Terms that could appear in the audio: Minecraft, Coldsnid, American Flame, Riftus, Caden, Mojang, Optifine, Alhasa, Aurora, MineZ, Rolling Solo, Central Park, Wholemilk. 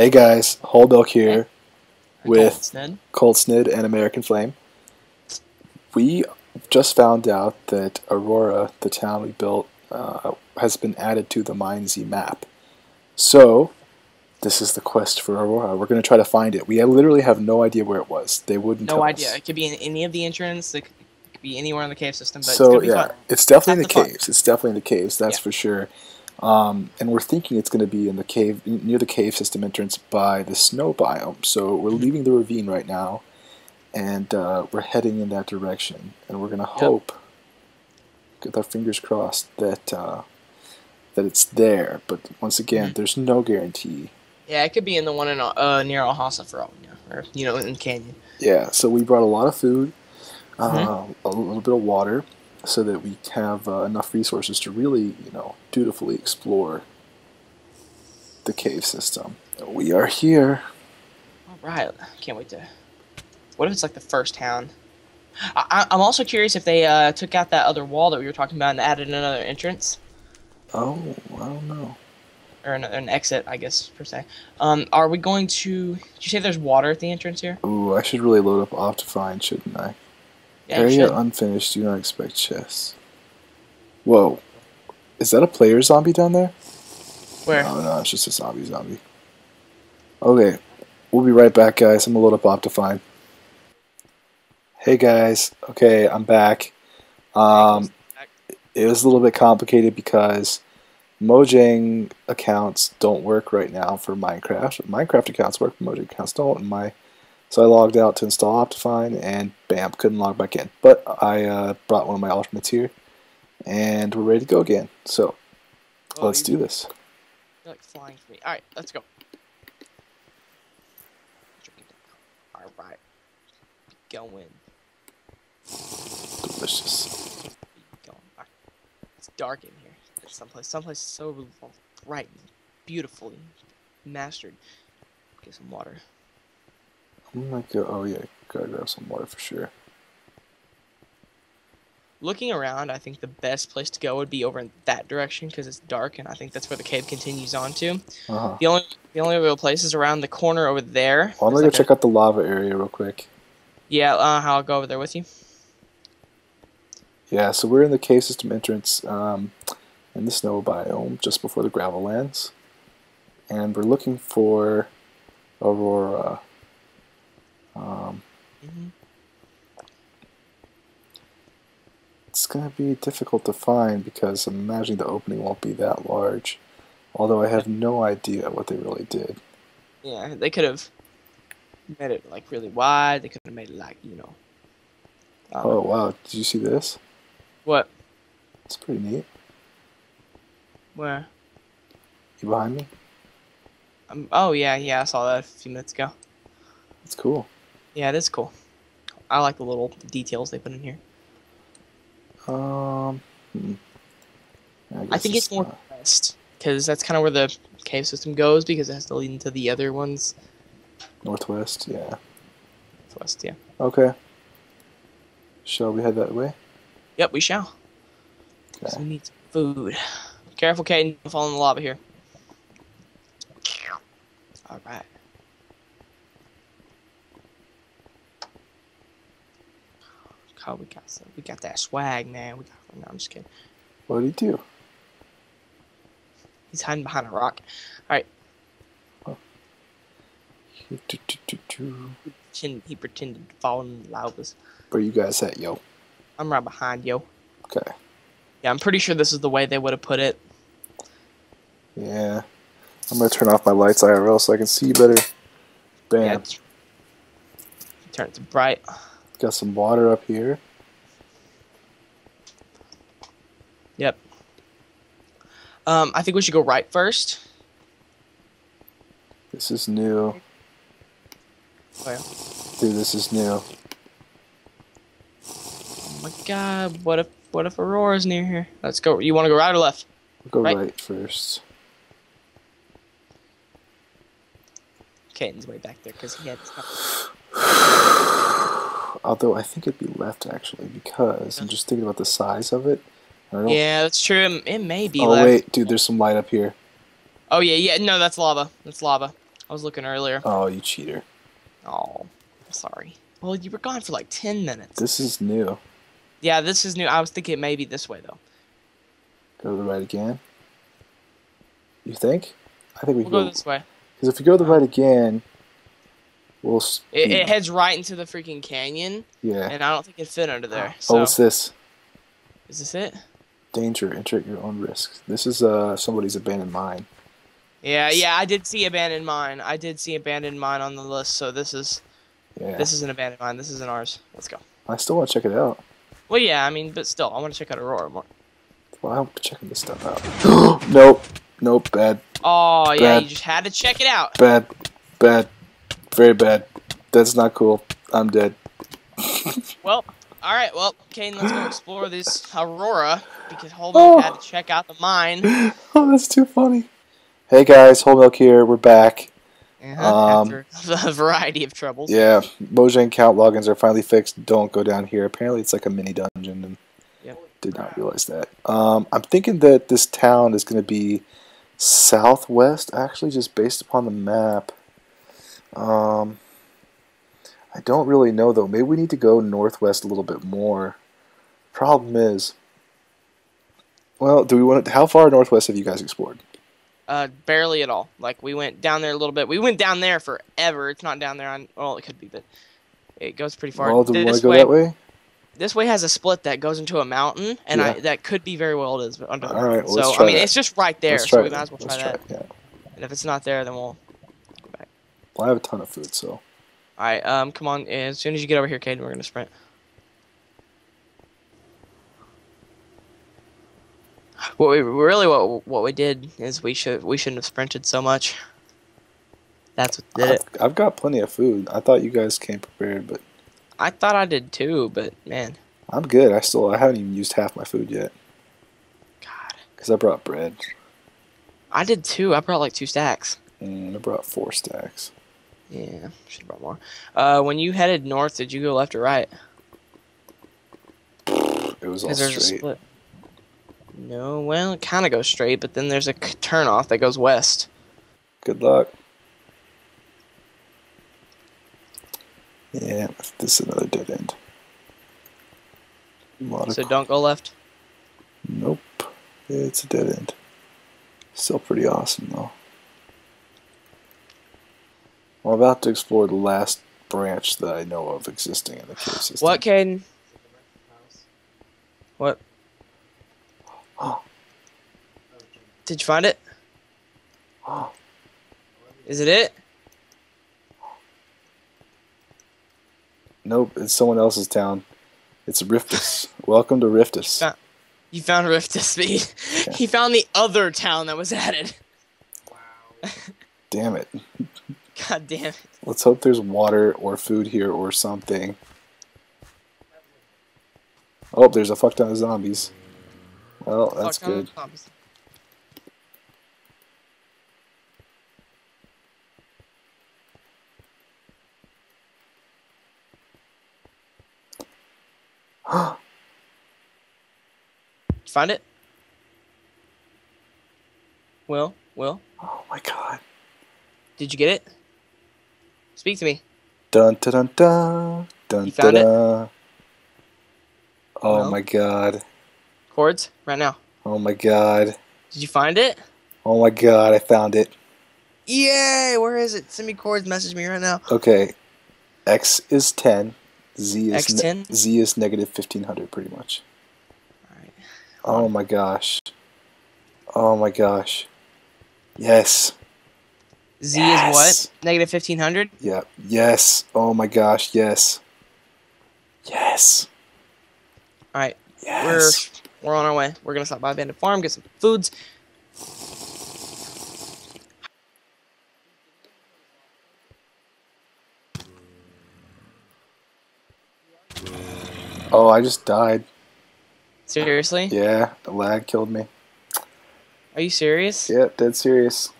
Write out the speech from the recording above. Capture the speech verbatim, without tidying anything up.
Hey guys, Wholemilk here with Coldsnid. Coldsnid and American Flame. We just found out that Aurora, the town we built, uh, has been added to the MineZ map. So, this is the quest for Aurora. We're going to try to find it. We literally have no idea where it was. They wouldn't no tell idea. Us. It could be in any of the entrance. It could be anywhere in the cave system. But so, it's yeah, fun. It's definitely it's in the, the caves. It's definitely in the caves, that's yeah. for sure. Um, and we're thinking it's going to be in the cave near the cave system entrance by the snow biome. So we're leaving the ravine right now, and uh, we're heading in that direction. And we're going to hope, yep. with our fingers crossed, that uh, that it's there. But once again, there's no guarantee. Yeah, it could be in the one in uh, near Alhasa for all we know, or you know, in the canyon. Yeah. So we brought a lot of food, uh, mm-hmm. a little bit of water, so that we have uh, enough resources to really, you know, dutifully explore the cave system. We are here. All right, can't wait to. What if it's like the first town? I I'm also curious if they uh, took out that other wall that we were talking about and added another entrance. Oh, I don't know. Or an, an exit, I guess per se. Um, are we going to? Did you say there's water at the entrance here? Ooh, I should really load up Optifine, shouldn't I? Yeah, Area unfinished. Do not expect chests. Whoa, is that a player zombie down there? Where? No, no, it's just a zombie zombie. Okay, we'll be right back, guys. I'm gonna load up Optifine. Hey guys, okay, I'm back. Um, it was a little bit complicated because Mojang accounts don't work right now for Minecraft. Minecraft accounts work, but Mojang accounts don't. And my So I logged out to install Optifine, and bam, couldn't log back in. But I uh, brought one of my alternates here, and we're ready to go again. So oh, let's do this. You're like flying for me. All right, let's go. All right, going. Delicious. Going. All right. It's dark in here. It's someplace, someplace so bright, beautifully mastered. Get some water. I'm gonna go, oh yeah, gotta grab some water for sure. Looking around, I think the best place to go would be over in that direction because it's dark, and I think that's where the cave continues on to. Uh-huh. The only the only real place is around the corner over there. Well, I'm gonna go check out the lava area real quick. Yeah, uh, I'll go over there with you. Yeah, so we're in the cave system entrance um, in the snow biome just before the gravel lands, and we're looking for Aurora. Um, mm-hmm. It's going to be difficult to find because I'm imagining the opening won't be that large. Although I have no idea what they really did. Yeah, they could have made it like really wide. They could have made it like, you know. Um, oh, wow. Did you see this? What? It's pretty neat. Where? You behind me? Um, oh, yeah, yeah. I saw that a few minutes ago. It's cool. Yeah, it is cool. I like the little details they put in here. Um, hmm. I, I think it's, it's more west because that's kind of where the cave system goes because it has to lead into the other ones. Northwest, yeah. Northwest, yeah. Okay. Shall we head that way? Yep, we shall. Okay. We need some food. Careful, Caden. Don't fall in the lava here. All right. Oh, we got some, we got that swag, man. We got. No, I'm just kidding. What did he do? He's hiding behind a rock. All right. Oh. He, do, do, do, do. He, pretended, he pretended to fall in the lavas. Where you guys at, yo? I'm right behind, yo. Okay. Yeah, I'm pretty sure this is the way they would have put it. Yeah. I'm gonna turn off my lights I R L so I can see better. Bam. Yeah, turn it to bright. Got some water up here. Yep. Um, I think we should go right first. This is new. Oh, yeah. Dude, this is new. Oh my God! What if what if Aurora's near here? Let's go. You want to go right or left? We'll go right, right first. Caden's way back there because he had to stop. Although I think it'd be left actually because I'm just thinking about the size of it. I don't yeah, that's true. It may be. Oh left. Wait, dude, there's some light up here. Oh yeah, yeah. No, that's lava. That's lava. I was looking earlier. Oh, you cheater. Oh, sorry. Well, you were gone for like ten minutes. This is new. Yeah, this is new. I was thinking it may be this way, though. Go to the right again. You think? I think we we'll go, go this way. Because if we go to the right again, we'll... It, it heads right into the freaking canyon. Yeah. And I don't think it fit under there. So. Oh, what's this? Is this it? Danger. Enter at your own risk. This is uh somebody's abandoned mine. Yeah, yeah, I did see abandoned mine. I did see abandoned mine on the list, so this is... Yeah. This is an abandoned mine. This isn't ours. Let's go. I still want to check it out. Well, yeah, I mean, but still, I want to check out Aurora more. Well, I'm checking this stuff out. Nope. Nope. Bad. Oh, bad. Yeah, you just had to check it out. Bad. Bad. Very bad. That's not cool. I'm dead. Well, all right. Well, Caden, let's go explore this Aurora, because Wholemilk oh. had to check out the mine. Oh, that's too funny. Hey, guys. Wholemilk here. We're back. Uh-huh, um, after a variety of troubles. Yeah, Mojang account logins are finally fixed. Don't go down here. Apparently, it's like a mini dungeon, and yep. Did not realize that. Um, I'm thinking that this town is going to be southwest, actually, just based upon the map. Um, I don't really know though. Maybe we need to go northwest a little bit more. Problem is, well, do we want to? How far northwest have you guys explored? Uh, barely at all. Like, we went down there a little bit. We went down there forever. It's not down there on... Well, it could be, but it goes pretty far. Well, do we want to go way, that way? This way has a split that goes into a mountain, and yeah. I, that could be very well it is. Under all right, well, so, let's try I mean, that. It's just right there, so we it. might as well try let's that. Try it, yeah. And if it's not there, then we'll go back. Well, I have a ton of food, so... All right, um, come on. As soon as you get over here, Caden, we're going to sprint. What we really what what we did is we should we shouldn't have sprinted so much. That's what did I've, it. I've got plenty of food. I thought you guys came prepared, but I thought I did too. But man, I'm good. I still I haven't even used half my food yet. God, because I brought bread. I did too. I brought like two stacks. And I brought four stacks. Yeah, should have brought more. Uh, when you headed north, did you go left or right? It was all straight. A split. No, well, it kind of goes straight, but then there's a turnoff that goes west. Good luck. Yeah, this is another dead end. So don't go left? Nope. Yeah, it's a dead end. Still pretty awesome, though. We're about to explore the last branch that I know of existing in the cave system. What, Caden? What? Oh. Did you find it? Oh. Is it it? Nope, it's someone else's town. It's Riftus. Welcome to Riftus. You found, found Riftus. Yeah. He found the other town that was added. Wow. Damn it. God damn it. Let's hope there's water or food here or something. Oh, there's a fuck ton of zombies. Well, that's good. Find it? Will? Will? Oh my god. Did you get it? Speak to me. Dun dun dun dun. Dun you found da, da. It? Oh well. My god. Chords right now. Oh my god. Did you find it? Oh my god, I found it. Yay! Where is it? Send me chords, message me right now. Okay. X is ten. Z is ten? Z is negative fifteen hundred pretty much. Alright. Oh my gosh. Oh my gosh. Yes. Z yes. is what? Negative fifteen hundred? Yeah. Yes. Oh my gosh, yes. Yes. Alright. Yes. We're We're on our way. We're going to stop by Bandit Farm, get some foods. Oh, I just died. Seriously? Yeah, the lag killed me. Are you serious? Yeah, dead serious.